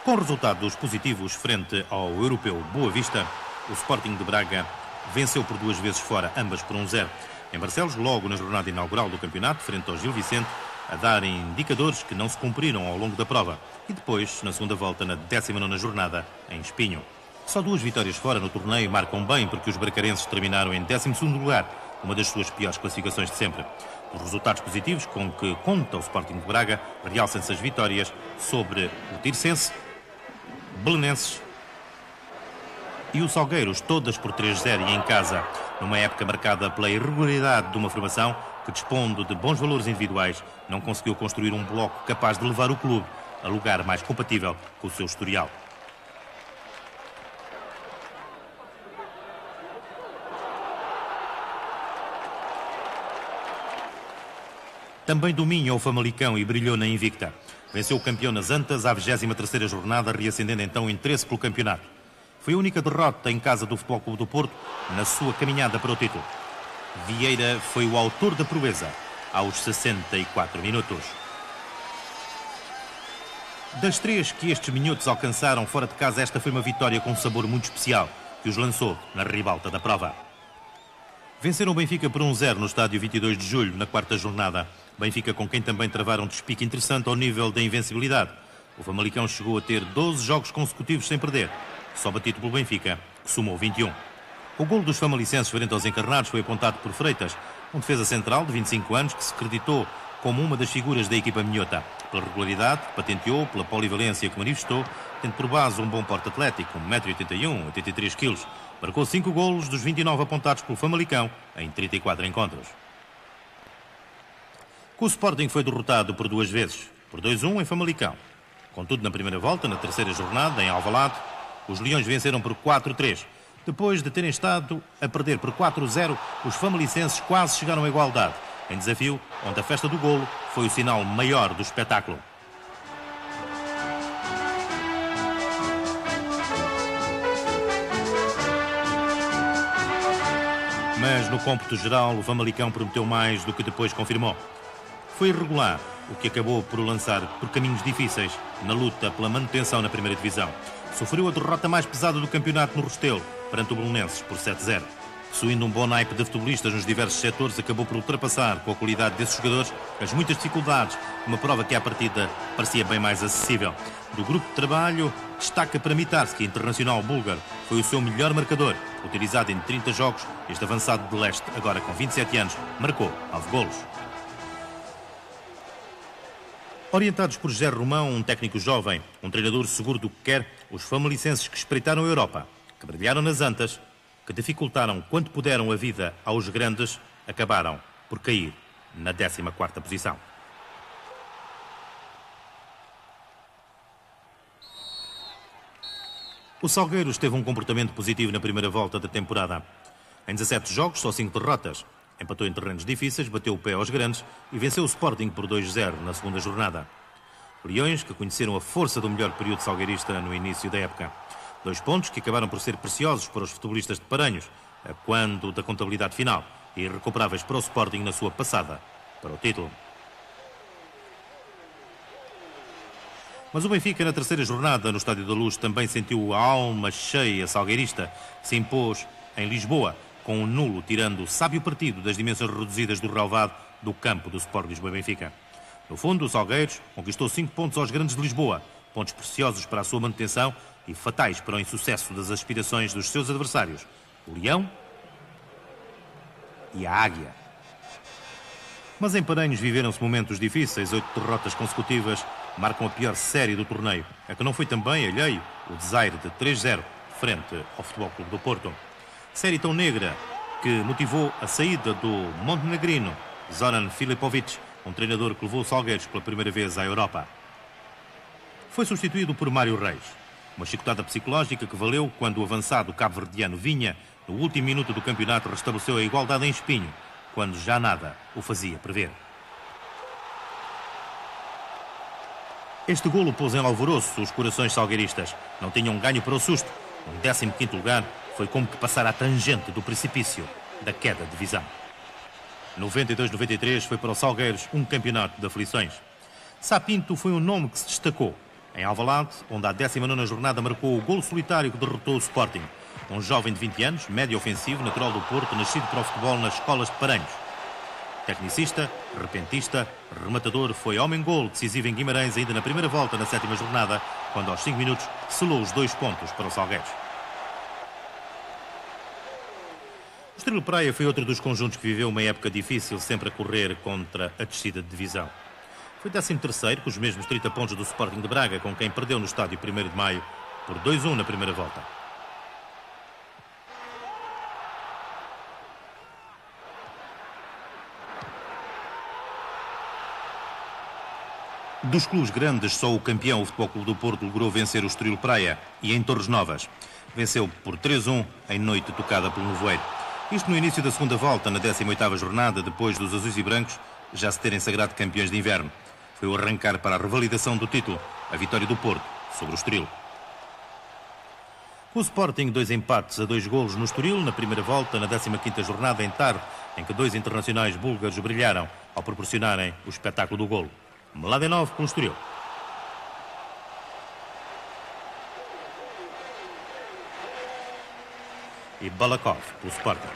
Com resultados positivos frente ao europeu Boa Vista, o Sporting de Braga venceu por duas vezes fora, ambas por um zero. Em Barcelos, logo na jornada inaugural do campeonato, frente ao Gil Vicente, a dar indicadores que não se cumpriram ao longo da prova. E depois, na segunda volta, na décima nona jornada, em Espinho. Só duas vitórias fora no torneio marcam bem, porque os bracarenses terminaram em décimo segundo lugar, uma das suas piores classificações de sempre. Os resultados positivos com que conta o Sporting de Braga realçam-se as vitórias sobre o Tirsense, Belenenses e o Salgueiros, todas por três zero e em casa, numa época marcada pela irregularidade de uma formação que, dispondo de bons valores individuais, não conseguiu construir um bloco capaz de levar o clube a lugar mais compatível com o seu historial. Também domina o Famalicão e brilhou na invicta. Venceu o campeão nas Antas à vigésima terceira jornada, reacendendo então o interesse pelo campeonato. Foi a única derrota em casa do Futebol Clube do Porto na sua caminhada para o título. Vieira foi o autor da proeza aos sessenta e quatro minutos. Das três que estes minhotos alcançaram fora de casa, esta foi uma vitória com um sabor muito especial, que os lançou na ribalta da prova. Venceram o Benfica por um zero no estádio vinte e dois de julho, na quarta jornada. Benfica com quem também travaram um despique interessante ao nível da invencibilidade. O Famalicão chegou a ter doze jogos consecutivos sem perder, só batido pelo Benfica, que somou vinte e um. O golo dos famalicenses frente aos encarnados foi apontado por Freitas, um defesa central de vinte e cinco anos que se creditou como uma das figuras da equipa minhota, pela regularidade que patenteou, pela polivalência que manifestou, tendo por base um bom porte atlético, um metro e oitenta e um, oitenta e três quilos, marcou cinco golos dos vinte e nove apontados pelo Famalicão em trinta e quatro encontros. O Sporting foi derrotado por duas vezes, por dois a um em Famalicão. Contudo, na primeira volta, na terceira jornada, em Alvalade, os Leões venceram por quatro a três. Depois de terem estado a perder por quatro a zero, os famalicenses quase chegaram à igualdade, em desafio onde a festa do golo foi o sinal maior do espetáculo. Mas no cômputo geral, o Famalicão prometeu mais do que depois confirmou. Foi irregular, o que acabou por o lançar por caminhos difíceis na luta pela manutenção na primeira divisão. Sofreu a derrota mais pesada do campeonato no Restelo, perante o Belenenses, por sete a zero. Possuindo um bom naipe de futebolistas nos diversos setores, acabou por ultrapassar, com a qualidade desses jogadores, as muitas dificuldades, uma prova que à partida parecia bem mais acessível. Do grupo de trabalho, destaca para Mitarski, internacional búlgaro, foi o seu melhor marcador, utilizado em trinta jogos. Este avançado de leste, agora com vinte e sete anos, marcou nove golos. Orientados por José Romão, um técnico jovem, um treinador seguro do que quer, os famalicenses que espreitaram a Europa, que brilharam nas Antas, que dificultaram quanto puderam a vida aos grandes, acabaram por cair na décima quarta posição. O Salgueiros teve um comportamento positivo na primeira volta da temporada. Em dezassete jogos, só cinco derrotas. Empatou em terrenos difíceis, bateu o pé aos grandes e venceu o Sporting por dois a zero na segunda jornada. Leões que conheceram a força do melhor período salgueirista no início da época. Dois pontos que acabaram por ser preciosos para os futebolistas de Paranhos, quando da contabilidade final, e recuperáveis para o Sporting na sua passada para o título. Mas o Benfica, na terceira jornada, no Estádio da Luz, também sentiu a alma cheia salgueirista, se impôs em Lisboa, com o nulo, tirando o sábio partido das dimensões reduzidas do relvado do campo do Sport Lisboa e Benfica. No fundo, o Salgueiros conquistou cinco pontos aos grandes de Lisboa, pontos preciosos para a sua manutenção e fatais para o insucesso das aspirações dos seus adversários, o Leão e a Águia. Mas em Paranhos viveram-se momentos difíceis, oito derrotas consecutivas marcam a pior série do torneio, a que não foi também alheio o desaire de três a zero frente ao Futebol Clube do Porto. Série tão negra que motivou a saída do montenegrino Zoran Filipovic, um treinador que levou os Salgueiros pela primeira vez à Europa. Foi substituído por Mário Reis, uma chicotada psicológica que valeu quando o avançado cabo-verdiano Vinha, no último minuto do campeonato, restabeleceu a igualdade em Espinho, quando já nada o fazia prever. Este golo pôs em alvoroço os corações salgueiristas. Não tinham ganho para o susto. Um décimo quinto lugar foi como que passar à tangente do precipício da queda de divisão. noventa e dois noventa e três foi para os Salgueiros um campeonato de aflições. Sapinto foi um nome que se destacou Em Alvalade, onde a décima nona jornada marcou o golo solitário que derrotou o Sporting. Um jovem de vinte anos, médio ofensivo, natural do Porto, nascido para o futebol nas escolas de Paranhos. Tecnicista, repentista, rematador, foi homem-golo decisivo em Guimarães ainda na primeira volta na sétima jornada, quando aos cinco minutos selou os dois pontos para o Salgueiros. O Estrela Praia foi outro dos conjuntos que viveu uma época difícil, sempre a correr contra a descida de divisão. Foi décimo terceiro, com os mesmos trinta pontos do Sporting de Braga, com quem perdeu no estádio primeiro de maio por dois a um na primeira volta. Dos clubes grandes, só o campeão, o Futebol Clube do Porto, logrou vencer o Estoril Praia e em Torres Novas. Venceu por três a um em noite tocada pelo Nevoeiro. Isto no início da segunda volta, na décima oitava jornada, depois dos azuis e brancos já se terem sagrado campeões de inverno. Foi o arrancar para a revalidação do título, a vitória do Porto sobre o Estoril. Com o Sporting, dois empates a dois golos no Estoril, na primeira volta, na décima quinta jornada em Taro, em que dois internacionais búlgaros brilharam ao proporcionarem o espetáculo do golo. Mladenov com o Estoril. E Balakov pelo Sporting.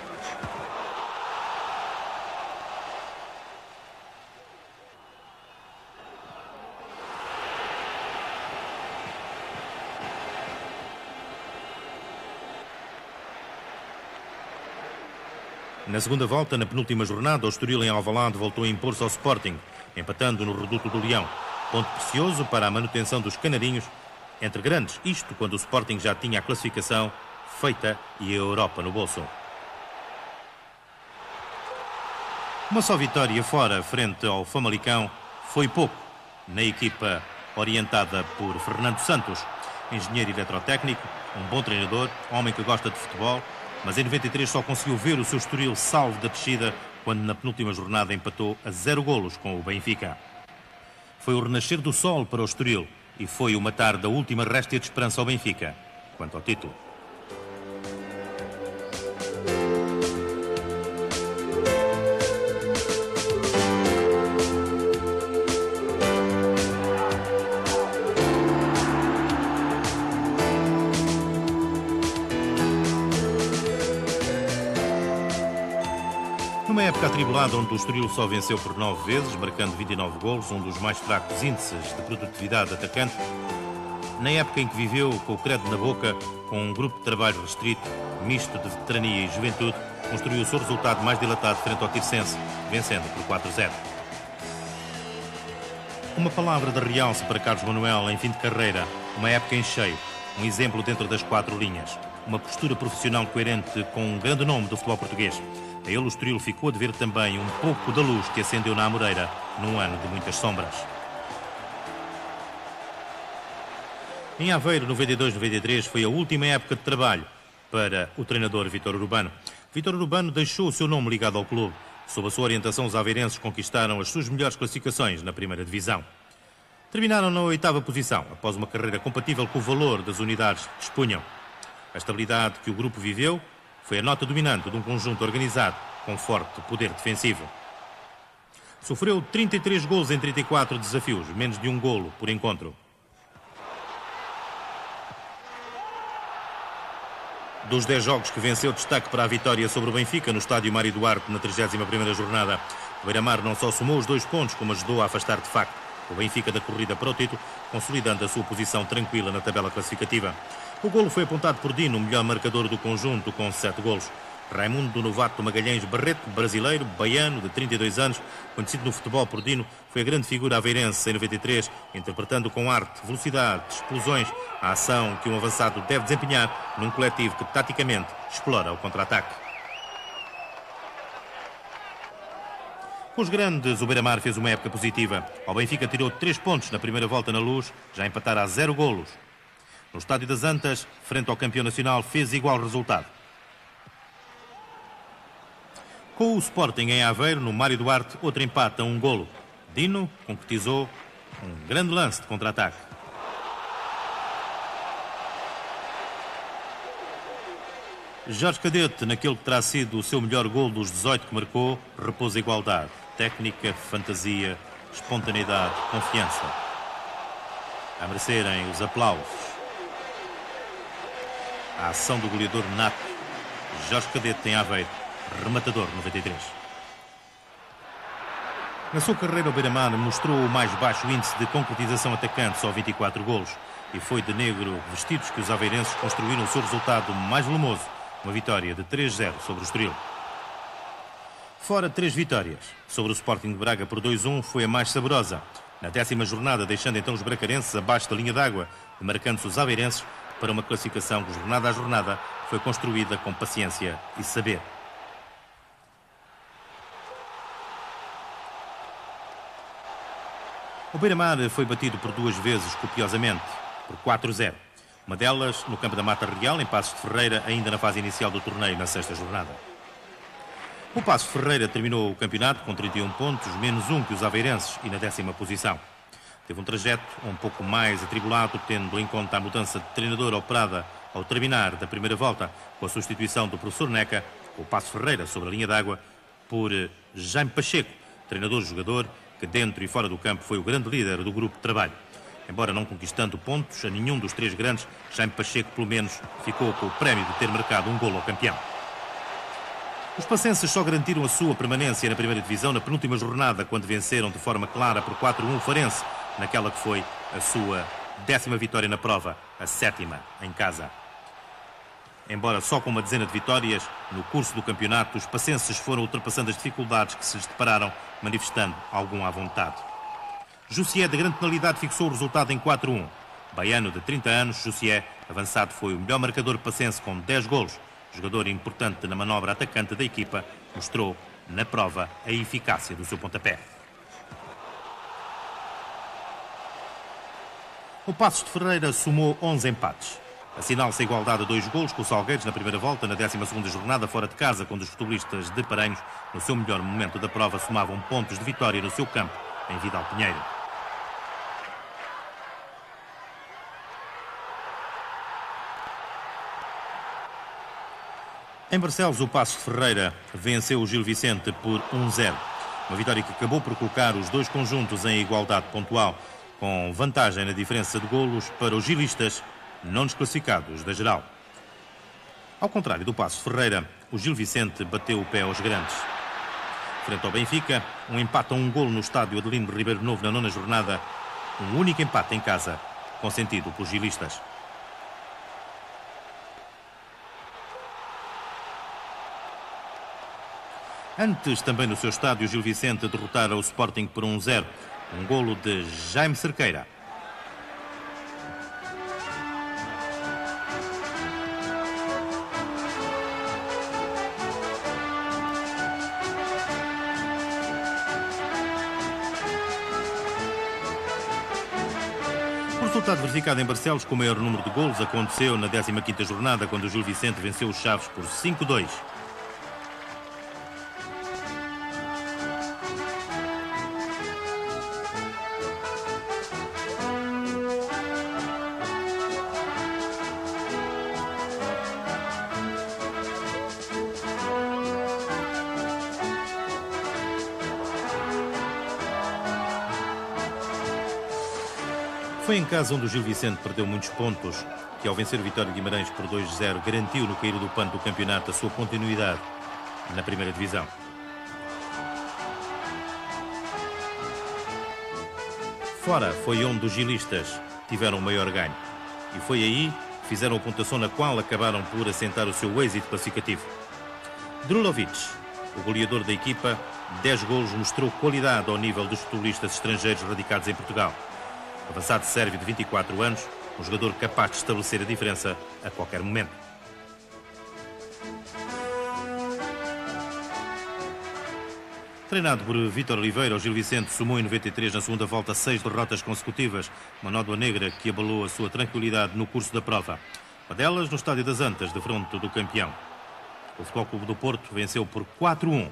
Na segunda volta, na penúltima jornada, o Estoril em Alvalade voltou a impor-se ao Sporting, empatando no Reduto do Leão. Ponto precioso para a manutenção dos canarinhos entre grandes, isto quando o Sporting já tinha a classificação feita e a Europa no bolso. Uma só vitória fora frente ao Famalicão foi pouco na equipa orientada por Fernando Santos, engenheiro eletrotécnico, um bom treinador, homem que gosta de futebol, mas em noventa e três só conseguiu ver o seu Estoril salvo da descida quando na penúltima jornada empatou a zero golos com o Benfica. Foi o renascer do sol para o Estoril e foi o matar da última réstia de esperança ao Benfica quanto ao título. Numa época atribulada onde o Estoril só venceu por nove vezes, marcando vinte e nove golos, um dos mais fracos índices de produtividade atacante, na época em que viveu com o credo na boca, com um grupo de trabalho restrito, misto de veterania e juventude, construiu o seu resultado mais dilatado frente ao Tirsense, vencendo por quatro a zero. Uma palavra de realce para Carlos Manuel em fim de carreira, uma época em cheio, um exemplo dentro das quatro linhas, uma postura profissional coerente com um grande nome do futebol português. A ele o Estoril ficou a dever também um pouco da luz que acendeu na Amoreira num ano de muitas sombras. Em Aveiro, noventa e dois noventa e três, foi a última época de trabalho para o treinador Vítor Urbano. Vítor Urbano deixou o seu nome ligado ao clube. Sob a sua orientação, os aveirenses conquistaram as suas melhores classificações na primeira divisão. Terminaram na oitava posição, após uma carreira compatível com o valor das unidades que dispunham. A estabilidade que o grupo viveu foi a nota dominante de um conjunto organizado com forte poder defensivo. Sofreu trinta e três golos em trinta e quatro desafios, menos de um golo por encontro. Dos dez jogos que venceu, destaque para a vitória sobre o Benfica no estádio Mário Duarte na trigésima primeira jornada. O Beira-Mar não só somou os dois pontos, como ajudou a afastar de facto o Benfica da corrida para o título, consolidando a sua posição tranquila na tabela classificativa. O golo foi apontado por Dino, o melhor marcador do conjunto, com sete golos. Raimundo do Novato Magalhães Barreto, brasileiro, baiano, de trinta e dois anos, conhecido no futebol por Dino, foi a grande figura aveirense em noventa e três, interpretando com arte, velocidade, explosões, a ação que um avançado deve desempenhar num coletivo que, taticamente, explora o contra-ataque. Com os grandes, o Beira-Mar fez uma época positiva. Ao Benfica tirou três pontos na primeira volta na Luz, já empatara a zero golos. No estádio das Antas, frente ao campeão nacional, fez igual resultado. Com o Sporting em Aveiro, no Mário Duarte, outro empate a um golo. Dino concretizou um grande lance de contra-ataque. Jorge Cadete, naquele que terá sido o seu melhor golo dos dezoito que marcou, repôs a igualdade, técnica, fantasia, espontaneidade, confiança. a merecerem os aplausos. A ação do goleador nato, Jorge Cadete em Aveiro, rematador noventa e três. Na sua carreira, o Beira-Mar mostrou o mais baixo índice de concretização atacante, só vinte e quatro golos. E foi de negro vestidos que os aveirenses construíram o seu resultado mais volumoso, uma vitória de três zero sobre o Estoril. Fora três vitórias, sobre o Sporting de Braga por dois um foi a mais saborosa, na décima jornada, deixando então os bracarenses abaixo da linha d'água, demarcando-se os aveirenses para uma classificação que, jornada a jornada, foi construída com paciência e saber. O Beira-Mar foi batido por duas vezes copiosamente, por quatro zero. Uma delas no campo da Mata Real, em Passos de Ferreira, ainda na fase inicial do torneio, na sexta jornada. O Passos de Ferreira terminou o campeonato com trinta e um pontos, menos um que os aveirenses e na décima posição. Teve um trajeto um pouco mais atribulado, tendo em conta a mudança de treinador operada ao terminar da primeira volta, com a substituição do professor Neca, o Passos de Ferreira sobre a linha d'água, por Jaime Pacheco, treinador-jogador, que dentro e fora do campo foi o grande líder do grupo de trabalho. Embora não conquistando pontos a nenhum dos três grandes, Jaime Pacheco, pelo menos, ficou com o prémio de ter marcado um golo ao campeão. Os passenses só garantiram a sua permanência na primeira divisão na penúltima jornada, quando venceram de forma clara por quatro um o Farense, naquela que foi a sua décima vitória na prova, a sétima em casa. Embora só com uma dezena de vitórias, no curso do campeonato, os passenses foram ultrapassando as dificuldades que se lhes depararam, manifestando algum à vontade. Jussié, de grande penalidade, fixou o resultado em quatro um. Baiano, de trinta anos, Jussié, avançado, foi o melhor marcador passense com dez golos. Jogador importante na manobra atacante da equipa, mostrou na prova a eficácia do seu pontapé. O Passos de Ferreira somou onze empates. Assinala-se a igualdade a dois golos com o Salgueiros na primeira volta, na décima segunda jornada, fora de casa, quando os futebolistas de Paranhos, no seu melhor momento da prova, somavam pontos de vitória no seu campo, em Vidal Pinheiro. Em Barcelos, o Passos de Ferreira venceu o Gil Vicente por um zero. Uma vitória que acabou por colocar os dois conjuntos em igualdade pontual, com vantagem na diferença de golos para os gilistas, não desclassificados da geral. Ao contrário do Passos de Ferreira, o Gil Vicente bateu o pé aos grandes. Frente ao Benfica, um empate a um golo no estádio Adelino Ribeiro Novo na nona jornada, um único empate em casa, consentido pelos gilistas. Antes, também no seu estádio, Gil Vicente derrotara o Sporting por um zero. Um golo de Jaime Cerqueira. O resultado verificado em Barcelos com o maior número de golos aconteceu na décima quinta jornada, quando o Gil Vicente venceu os Chaves por cinco dois. Foi em casa onde o Gil Vicente perdeu muitos pontos, que ao vencer o Vitória de Guimarães por dois zero garantiu no cair do pano do campeonato a sua continuidade na primeira divisão. Fora foi onde os gilistas tiveram o maior ganho. E foi aí que fizeram a pontuação na qual acabaram por assentar o seu êxito classificativo. Drulovic, o goleador da equipa, dez golos, mostrou qualidade ao nível dos futebolistas estrangeiros radicados em Portugal. Avançado sérvio de vinte e quatro anos, um jogador capaz de estabelecer a diferença a qualquer momento. Treinado por Vítor Oliveira, o Gil Vicente somou em noventa e três, na segunda volta, seis derrotas consecutivas, uma nódoa negra que abalou a sua tranquilidade no curso da prova. Uma delas no Estádio das Antas, de fronte do campeão. O Futebol Clube do Porto venceu por quatro um.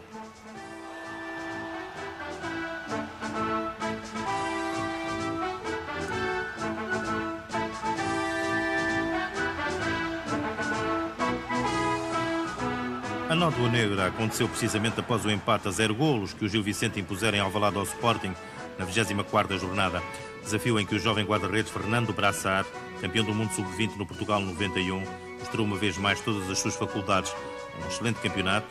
A nódoa negra aconteceu precisamente após o empate a zero golos que o Gil Vicente impuseram em Alvalade ao Sporting na vigésima quarta jornada. desafio em que o jovem guarda-redes Fernando Brassar, campeão do mundo sub vinte no Portugal noventa e um, mostrou uma vez mais todas as suas faculdades. Um excelente campeonato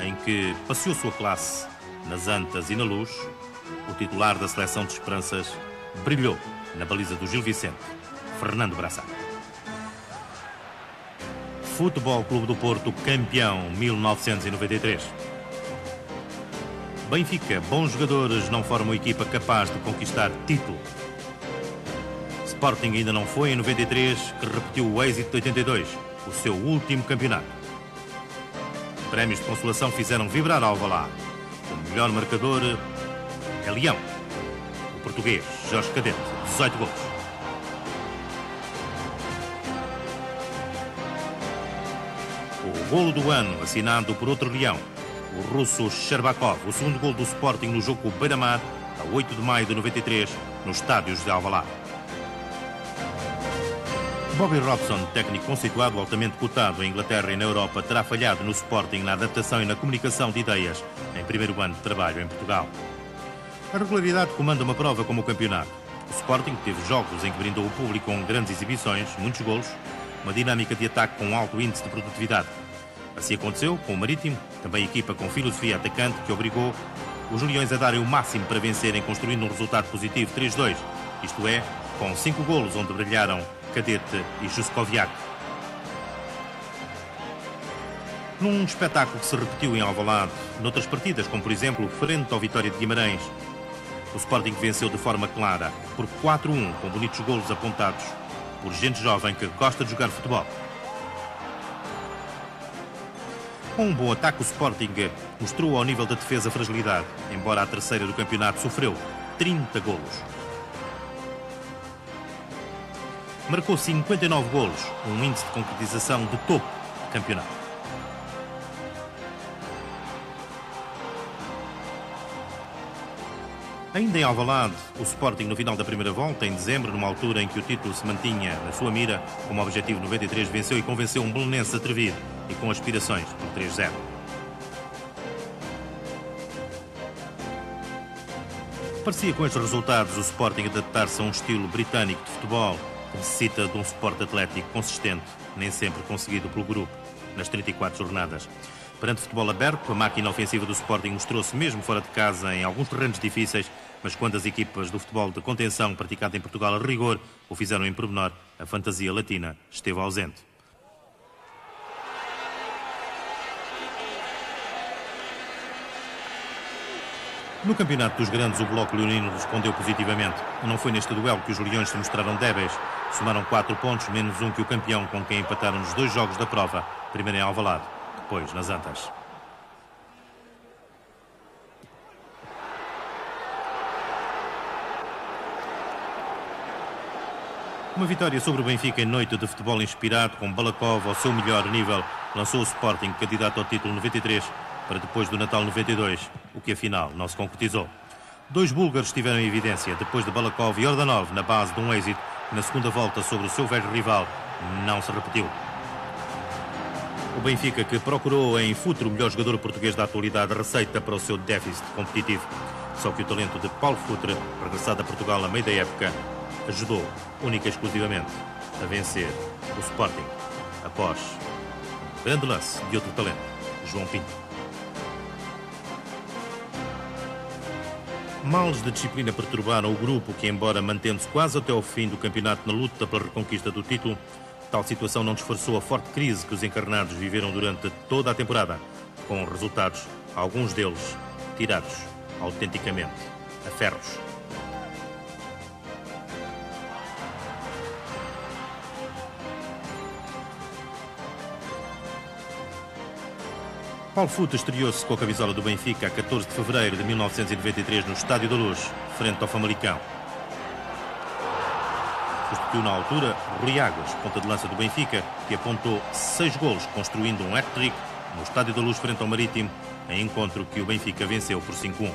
em que passeou sua classe nas antas e na luz. O titular da seleção de esperanças brilhou na baliza do Gil Vicente, Fernando Brassar. Futebol Clube do Porto, campeão mil novecentos e noventa e três. Benfica, bons jogadores não formam equipa capaz de conquistar título. Sporting ainda não foi em noventa e três, que repetiu o êxito de oitenta e dois, o seu último campeonato. Prémios de consolação fizeram vibrar Alvalade. O melhor marcador é Leão, o português Jorge Cadete, dezoito gols. O golo do ano, assinado por outro Leão, o russo Sherbakov, o segundo gol do Sporting no jogo com o Beira-Mar, a oito de maio de noventa e três, no estádio José Alvalade. Bobby Robson, técnico conceituado, altamente cotado em Inglaterra e na Europa, terá falhado no Sporting na adaptação e na comunicação de ideias em primeiro ano de trabalho em Portugal. A regularidade comanda uma prova como o campeonato. O Sporting teve jogos em que brindou o público com grandes exibições, muitos golos, uma dinâmica de ataque com alto índice de produtividade. Assim aconteceu com o Marítimo, também equipa com filosofia atacante, que obrigou os leões a darem o máximo para vencerem, construindo um resultado positivo três a dois, isto é, com cinco golos, onde brilharam Cadete e Juskoviak. Num espetáculo que se repetiu em Alvalade, noutras partidas, como por exemplo, frente ao Vitória de Guimarães, o Sporting venceu de forma clara, por quatro a um, com bonitos golos apontados por gente jovem que gosta de jogar futebol. Com um bom ataque, o Sporting mostrou ao nível da defesa fragilidade, embora a terceira do campeonato sofreu trinta golos. Marcou cinquenta e nove golos, um índice de concretização de topo do campeonato. Ainda em Alvalade, o Sporting no final da primeira volta, em dezembro, numa altura em que o título se mantinha na sua mira, como objetivo noventa e três, venceu e convenceu um belenense atrevido e com aspirações por três a zero. Parecia com estes resultados o Sporting adaptar-se a um estilo britânico de futebol que necessita de um suporte atlético consistente, nem sempre conseguido pelo grupo nas trinta e quatro jornadas. Perante o futebol aberto, a máquina ofensiva do Sporting mostrou-se mesmo fora de casa em alguns terrenos difíceis, mas quando as equipas do futebol de contenção praticado em Portugal a rigor o fizeram em pormenor, a fantasia latina esteve ausente. No campeonato dos grandes, o bloco leonino respondeu positivamente. Não foi neste duelo que os leões se mostraram débeis. Somaram quatro pontos, menos um que o campeão, com quem empataram nos dois jogos da prova. Primeiro em Alvalade, depois nas Antas. Uma vitória sobre o Benfica em noite de futebol inspirado, com Balakov ao seu melhor nível, lançou o Sporting candidato ao título noventa e três, para depois do Natal noventa e dois, o que afinal não se concretizou. Dois búlgaros estiveram em evidência, depois de Balakov e Ordanov, na base de um êxito que na segunda volta sobre o seu velho rival não se repetiu. O Benfica, que procurou em Futre o melhor jogador português da atualidade, receita para o seu déficit competitivo. Só que o talento de Paulo Futre, regressado a Portugal a meio da época, ajudou única e exclusivamente a vencer o Sporting, após um grande lance de outro talento, João Pinto. Males de disciplina perturbaram o grupo que, embora mantendo-se quase até ao fim do campeonato na luta pela reconquista do título, tal situação não disfarçou a forte crise que os encarnados viveram durante toda a temporada, com resultados, alguns deles, tirados autenticamente a ferros. Paulo Futre estreou-se com a camisola do Benfica a catorze de fevereiro de mil novecentos e noventa e três no Estádio da Luz, frente ao Famalicão. Substituiu na altura Rui Águas, ponta de lança do Benfica, que apontou seis golos, construindo um hat-trick no Estádio da Luz frente ao Marítimo, em encontro que o Benfica venceu por cinco a um.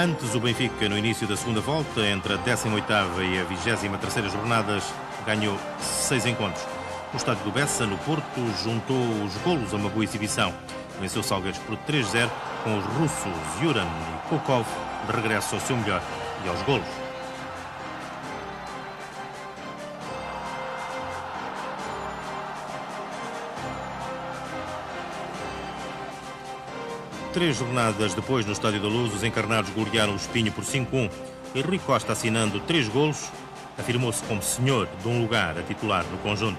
Antes, o Benfica, no início da segunda volta, entre a décima oitava e a vigésima terceira jornadas, ganhou seis encontros. O estádio do Bessa, no Porto, juntou os golos a uma boa exibição. Venceu Salgueiros por três a zero, com os russos Iurin e Kokov de regresso ao seu melhor e aos golos. Três jornadas depois, no Estádio da Luz, os encarnados golearam o Espinho por cinco a um. Rui Costa, assinando três golos, afirmou-se como senhor de um lugar a titular no conjunto.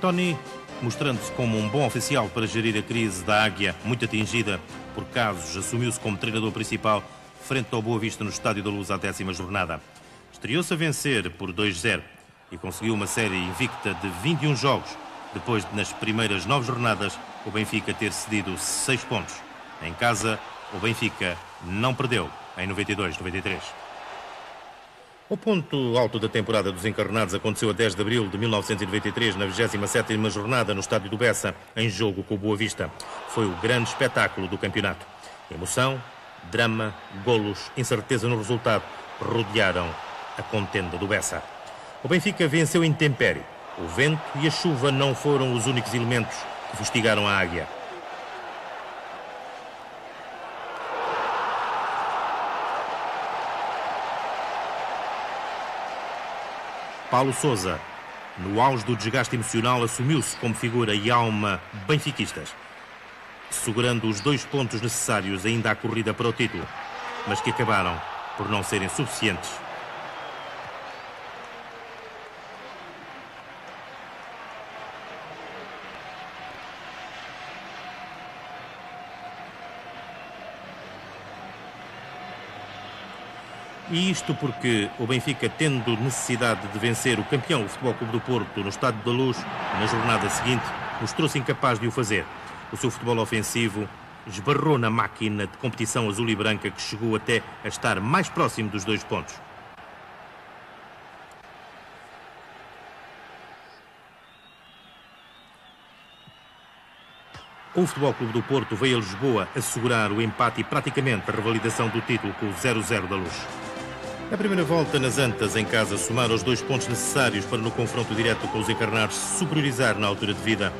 Tony, mostrando-se como um bom oficial para gerir a crise da Águia, muito atingida por casos, assumiu-se como treinador principal frente ao Boa Vista no Estádio da Luz à décima jornada. Estreou-se a vencer por dois a zero e conseguiu uma série invicta de vinte e um jogos, depois de, nas primeiras nove jornadas, o Benfica ter cedido seis pontos. Em casa, o Benfica não perdeu em noventa e dois noventa e três. O ponto alto da temporada dos encarnados aconteceu a dez de abril de mil novecentos e noventa e três, na vigésima sétima jornada no Estádio do Bessa, em jogo com o Boa Vista. Foi o grande espetáculo do campeonato. Emoção, drama, golos, incerteza no resultado rodearam a contenda do Bessa. O Benfica venceu em intempérie. O vento e a chuva não foram os únicos elementos que fustigaram a Águia. Paulo Sousa, no auge do desgaste emocional, assumiu-se como figura e alma benfiquistas, segurando os dois pontos necessários ainda à corrida para o título, mas que acabaram por não serem suficientes. E isto porque o Benfica, tendo necessidade de vencer o campeão, o Futebol Clube do Porto, no Estádio da Luz, na jornada seguinte, mostrou-se incapaz de o fazer. O seu futebol ofensivo esbarrou na máquina de competição azul e branca, que chegou até a estar mais próximo dos dois pontos. O Futebol Clube do Porto veio a Lisboa assegurar o empate e praticamente a revalidação do título com o zero a zero da Luz. Na primeira volta, nas Antas, em casa, somaram os dois pontos necessários para, no confronto direto com os encarnados, superiorizar na altura de vida.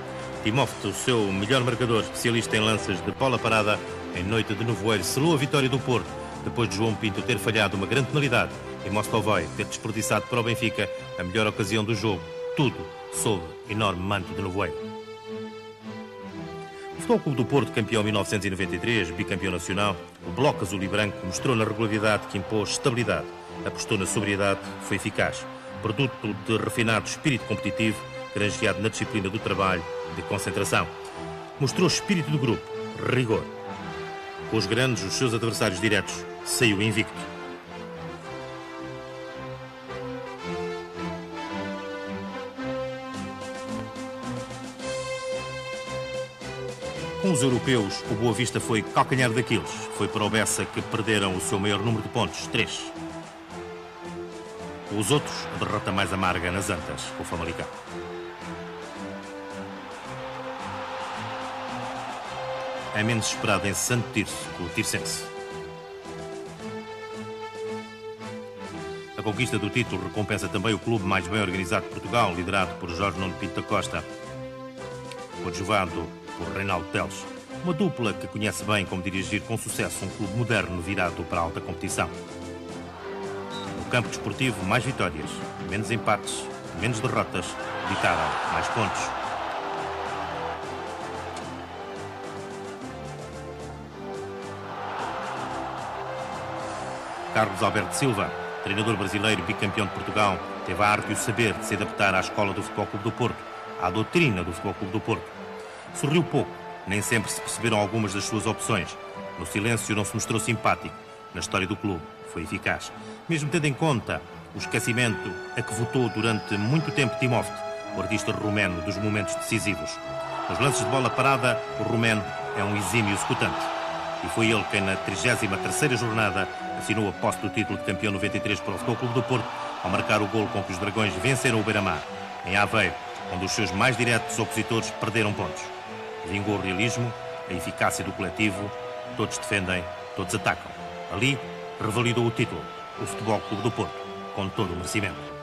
Timofte, o seu melhor marcador, especialista em lanças de bola parada, em noite de nevoeiro, selou a vitória do Porto, depois de João Pinto ter falhado uma grande penalidade e Mostovoi ter desperdiçado para o Benfica a melhor ocasião do jogo, tudo sob enorme manto de nevoeiro. O Futebol Clube do Porto, campeão em mil novecentos e noventa e três, bicampeão nacional, o bloco azul e branco mostrou na regularidade que impôs estabilidade, apostou na sobriedade que foi eficaz, produto de refinado espírito competitivo, granjeado na disciplina do trabalho, de concentração. Mostrou espírito do grupo, rigor. Com os grandes, os seus adversários diretos, saiu invicto. Com os europeus, o Boa Vista foi calcanhar daqueles. Foi para o Bessa que perderam o seu maior número de pontos, três. Os outros, a derrota mais amarga nas Antas, com o Famalicão. É menos esperado em Santo Tirso, com o Tirsense. A conquista do título recompensa também o clube mais bem organizado de Portugal, liderado por Jorge Pinto da Costa, coadjuvado por Reinaldo Teles. Uma dupla que conhece bem como dirigir com sucesso um clube moderno virado para a alta competição. No campo desportivo, mais vitórias, menos empates, menos derrotas, evitaram mais pontos. Carlos Alberto Silva, treinador brasileiro bicampeão de Portugal, teve a arte e o saber de se adaptar à escola do Futebol Clube do Porto, à doutrina do Futebol Clube do Porto. Sorriu pouco, nem sempre se perceberam algumas das suas opções. No silêncio não se mostrou simpático, na história do clube foi eficaz. Mesmo tendo em conta o esquecimento a que votou durante muito tempo Timofte, o artista romeno dos momentos decisivos. Nos lances de bola parada, o romeno é um exímio executante. E foi ele quem, na trigésima terceira jornada, assinou a posse do título de campeão noventa e três para o Futebol Clube do Porto, ao marcar o golo com que os Dragões venceram o Beira-Mar, em Aveiro, onde os seus mais diretos opositores perderam pontos. Vingou o realismo, a eficácia do coletivo, todos defendem, todos atacam. Ali, revalidou o título, o Futebol Clube do Porto, com todo o merecimento.